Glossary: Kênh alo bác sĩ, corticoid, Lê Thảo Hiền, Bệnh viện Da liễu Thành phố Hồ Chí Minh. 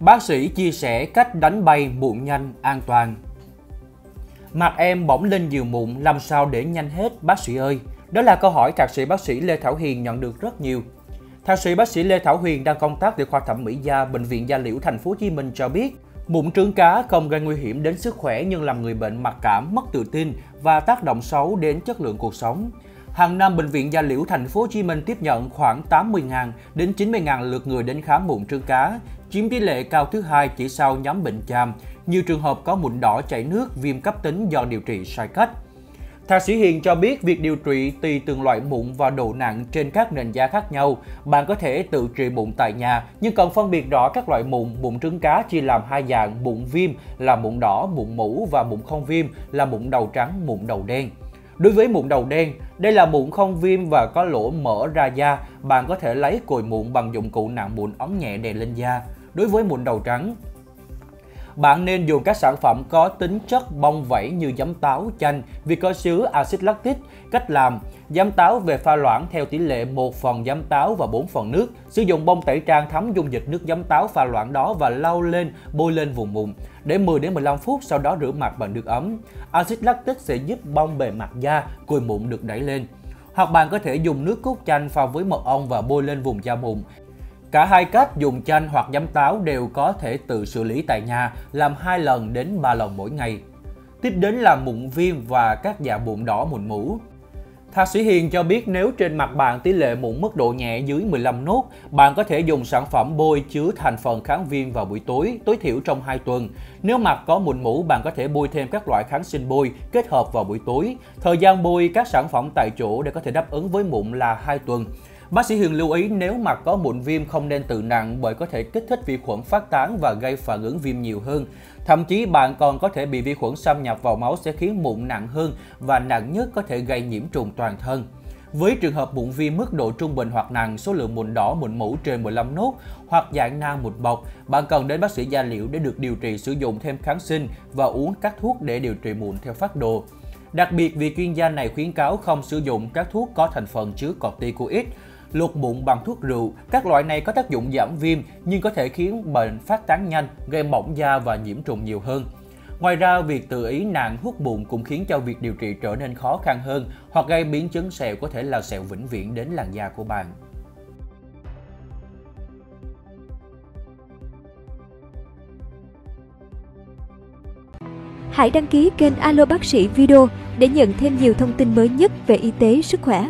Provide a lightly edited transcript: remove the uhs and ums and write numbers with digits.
Bác sĩ chia sẻ cách đánh bay mụn nhanh an toàn. Mặt em bỗng lên nhiều mụn, làm sao để nhanh hết bác sĩ ơi? Đó là câu hỏi thạc sĩ bác sĩ Lê Thảo Hiền nhận được rất nhiều. Thạc sĩ bác sĩ Lê Thảo Hiền đang công tác tại khoa thẩm mỹ da Bệnh viện Da liễu Thành phố Hồ Chí Minh cho biết, mụn trứng cá không gây nguy hiểm đến sức khỏe nhưng làm người bệnh mặc cảm, mất tự tin và tác động xấu đến chất lượng cuộc sống. Hàng năm, Bệnh viện Da liễu Thành phố Hồ Chí Minh tiếp nhận khoảng 80.000 đến 90.000 lượt người đến khám mụn trứng cá, chiếm tỷ lệ cao thứ hai chỉ sau nhóm bệnh chàm. Nhiều trường hợp có mụn đỏ chảy nước, viêm cấp tính do điều trị sai cách. Thạc sĩ Hiền cho biết việc điều trị tùy từng loại mụn và độ nặng trên các nền da khác nhau. Bạn có thể tự trị mụn tại nhà nhưng cần phân biệt rõ các loại mụn. Mụn trứng cá chia làm hai dạng: mụn viêm là mụn đỏ, mụn mủ, và mụn không viêm là mụn đầu trắng, mụn đầu đen. Đối với mụn đầu đen, đây là mụn không viêm và có lỗ mở ra da. Bạn có thể lấy cùi mụn bằng dụng cụ nặn mụn, ống nhẹ đè lên da. Đối với mụn đầu trắng, bạn nên dùng các sản phẩm có tính chất bong vảy như giấm táo, chanh vì có chứa axit lactic. Cách làm: giấm táo về pha loãng theo tỷ lệ 1 phần giấm táo và 4 phần nước. Sử dụng bông tẩy trang thấm dung dịch nước giấm táo pha loãng đó và lau lên, bôi lên vùng mụn. Để 10 đến 15 phút, sau đó rửa mặt bằng nước ấm. Axit lactic sẽ giúp bong bề mặt da, cùi mụn được đẩy lên. Hoặc bạn có thể dùng nước cốt chanh pha với mật ong và bôi lên vùng da mụn. Cả hai cách dùng chanh hoặc giấm táo đều có thể tự xử lý tại nhà, làm 2 lần đến 3 lần mỗi ngày. Tiếp đến là mụn viêm và các dạng mụn đỏ, mụn mủ. Thạc sĩ Hiền cho biết nếu trên mặt bạn tỷ lệ mụn mức độ nhẹ dưới 15 nốt, bạn có thể dùng sản phẩm bôi chứa thành phần kháng viêm vào buổi tối, tối thiểu trong 2 tuần. Nếu mặt có mụn mủ, bạn có thể bôi thêm các loại kháng sinh bôi kết hợp vào buổi tối. Thời gian bôi các sản phẩm tại chỗ để có thể đáp ứng với mụn là 2 tuần. Bác sĩ Hiền lưu ý nếu mặt có mụn viêm không nên tự nặng bởi có thể kích thích vi khuẩn phát tán và gây phản ứng viêm nhiều hơn. Thậm chí bạn còn có thể bị vi khuẩn xâm nhập vào máu sẽ khiến mụn nặng hơn và nặng nhất có thể gây nhiễm trùng toàn thân. Với trường hợp mụn viêm mức độ trung bình hoặc nặng, số lượng mụn đỏ, mụn mủ trên 15 nốt hoặc dạng nang mụn bọc, bạn cần đến bác sĩ da liễu để được điều trị, sử dụng thêm kháng sinh và uống các thuốc để điều trị mụn theo phác đồ. Đặc biệt vì chuyên gia này khuyến cáo không sử dụng các thuốc có thành phần chứa corticoid, luộc mụn bằng thuốc rượu. Các loại này có tác dụng giảm viêm nhưng có thể khiến bệnh phát tán nhanh, gây mỏng da và nhiễm trùng nhiều hơn. Ngoài ra, việc tự ý nặn hút mụn cũng khiến cho việc điều trị trở nên khó khăn hơn hoặc gây biến chứng sẹo, có thể là sẹo vĩnh viễn đến làn da của bạn. Hãy đăng ký kênh Alo Bác sĩ Video để nhận thêm nhiều thông tin mới nhất về y tế, sức khỏe.